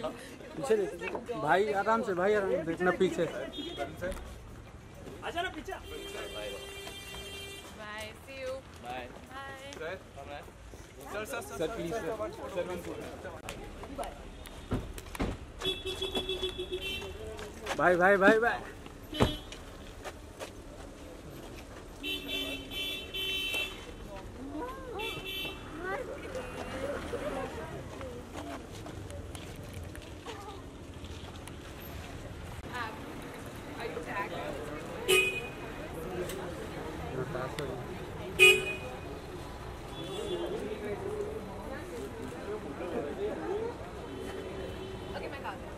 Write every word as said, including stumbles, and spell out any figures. पीछे भाई आराम से भाई आराम देखना पीछे आजा ना पीछे bye see you bye bye sir sir sir please sir one foot bye bye bye bye Okay, my God.